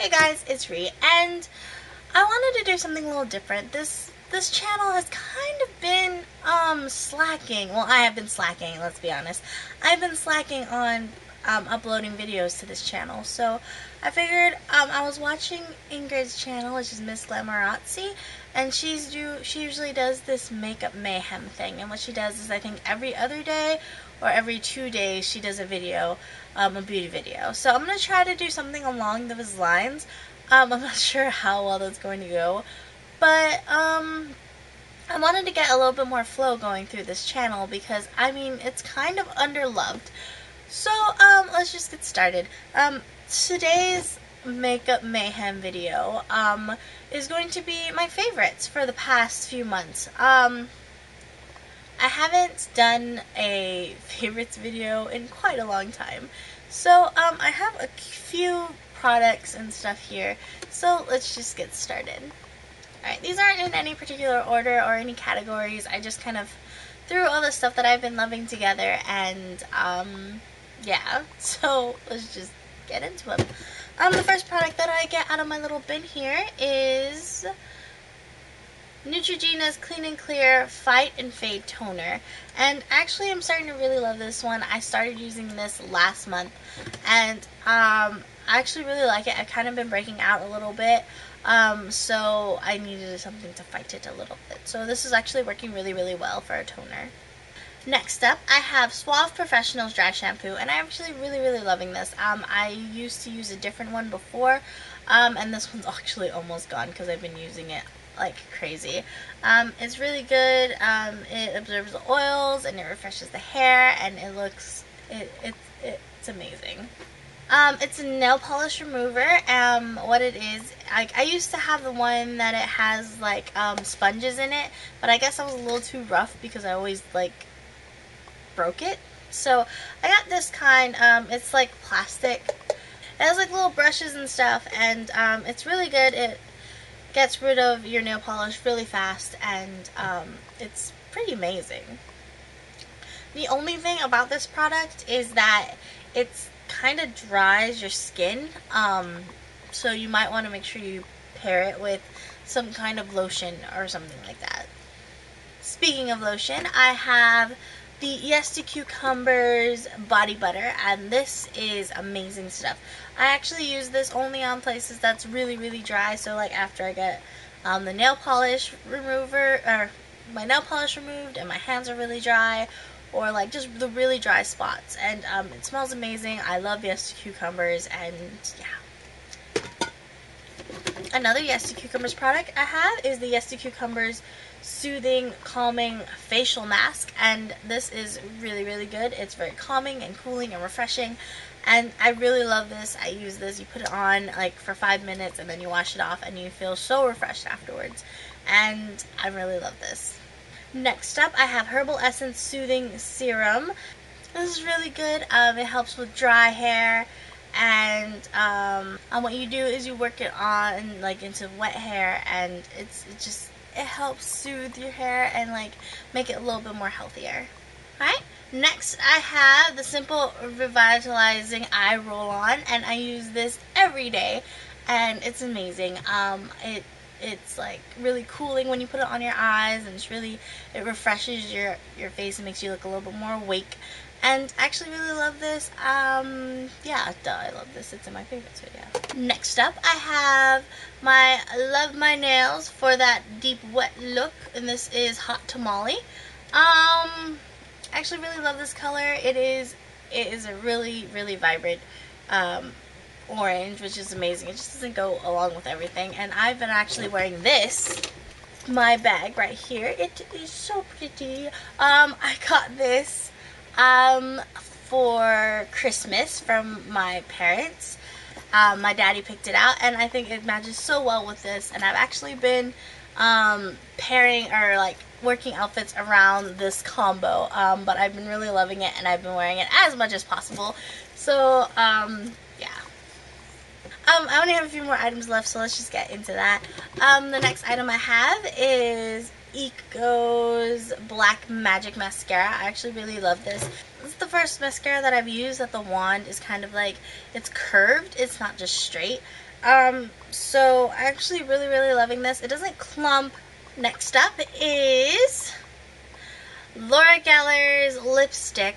Hey guys, it's Ree, and I wanted to do something a little different. This channel has kind of been slacking. Well, I have been slacking, let's be honest. I've been slacking on uploading videos to this channel, so I figured I was watching Ingrid's channel, which is Miss Glamorazzi, and she usually does this makeup mayhem thing, and what she does is I think every other day or every 2 days she does a video, a beauty video. So I'm going to try to do something along those lines. I'm not sure how well that's going to go, but I wanted to get a little bit more flow going through this channel because, I mean, it's kind of underloved. So let's just get started. Today's makeup mayhem video is going to be my favorites for the past few months. I haven't done a favorites video in quite a long time, so I have a few products and stuff here, so let's just get started. Alright, these aren't in any particular order or any categories. I just kind of threw all the stuff that I've been loving together, and yeah, so let's just get into them. The first product that I get out of my little bin here is Neutrogena's Clean and Clear Fight and Fade Toner, and actually I'm starting to really love this one. I started using this last month, and I actually really like it. I've kind of been breaking out a little bit, so I needed something to fight it a little bit. So this is actually working really, really well for a toner. Next up, I have Suave Professionals Dry Shampoo, and I'm actually really, really loving this. I used to use a different one before, and this one's actually almost gone because I've been using it like crazy. It's really good. It absorbs the oils and it refreshes the hair, and it's amazing. It's a nail polish remover. What it is, I used to have the one that it has like sponges in it, but I guess I was a little too rough because I always like broke it. So I got this kind. It's like plastic. It has like little brushes and stuff, and it's really good. It gets rid of your nail polish really fast, and it's pretty amazing. The only thing about this product is that it's kind of dries your skin, so you might want to make sure you pair it with some kind of lotion or something like that. Speaking of lotion, I have the Yes to Cucumbers body butter, and this is amazing stuff. I actually use this only on places that's really, really dry, so like after I get the nail polish remover, or my nail polish removed and my hands are really dry, or like just the really dry spots, and it smells amazing. I love Yes to Cucumbers, and yeah. Another Yes to Cucumbers product I have is the Yes to Cucumbers Soothing Calming Facial Mask, and this is really, really good. It's very calming and cooling and refreshing, and I really love this. I use this. You put it on like for 5 minutes and then you wash it off, and you feel so refreshed afterwards, and I really love this. Next up, I have Herbal Essence Soothing Serum. This is really good. It helps with dry hair, and what you do is you work it on like into wet hair, and it helps soothe your hair and like make it a little bit more healthier. Alright, next I have the Simple Revitalizing Eye Roll-On, and I use this every day, and it's amazing. It's like really cooling when you put it on your eyes, and it refreshes your face and makes you look a little bit more awake, and I actually really love this. Yeah, duh, I love this. It's in my favorites video. Next up, I have my Love My Nails for that deep wet look, and this is Hot Tamale. I actually really love this color. It is a really, really vibrant orange, which is amazing. It just doesn't go along with everything, and I've been actually wearing this, my bag right here. It is so pretty. I got this for Christmas from my parents. My daddy picked it out, and I think it matches so well with this, and I've actually been pairing or like working outfits around this combo, but I've been really loving it, and I've been wearing it as much as possible. So yeah. I only have a few more items left, so let's just get into that. The next item I have is Eco's Black Magic Mascara. I actually really love this. This is the first mascara that I've used that the wand is kind of like, it's curved. It's not just straight. So actually really loving this. It doesn't clump. Next up is Laura Geller's lipstick.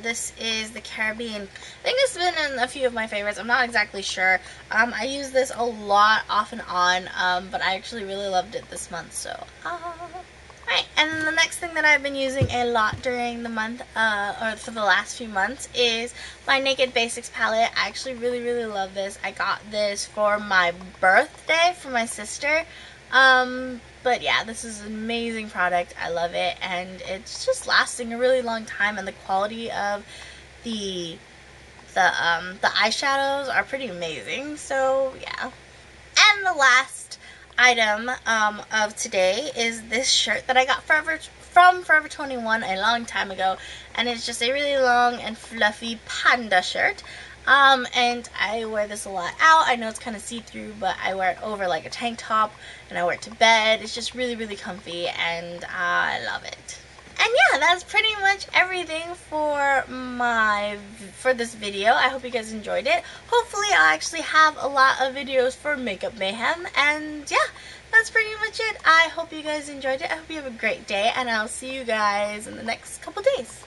This is the Caribbean. I think it's been in a few of my favorites. I'm not exactly sure. I use this a lot off and on, but I actually really loved it this month, so alright. And then the next thing that I've been using a lot during the month, or for the last few months, is my Naked Basics palette. I actually really love this. I got this for my birthday for my sister. But yeah, this is an amazing product. I love it, and it's just lasting a really long time, and the quality of the eyeshadows are pretty amazing. So yeah. And the last item of today is this shirt that I got from Forever 21 a long time ago, and it's just a really long and fluffy panda shirt. And I wear this a lot out. I know it's kind of see-through, but I wear it over like a tank top, and I wear it to bed. It's just really comfy, and I love it. And yeah, that's pretty much everything for this video. I hope you guys enjoyed it. Hopefully I'll actually have a lot of videos for Makeup Mayhem, and yeah, that's pretty much it. I hope you guys enjoyed it. I hope you have a great day, and I'll see you guys in the next couple days.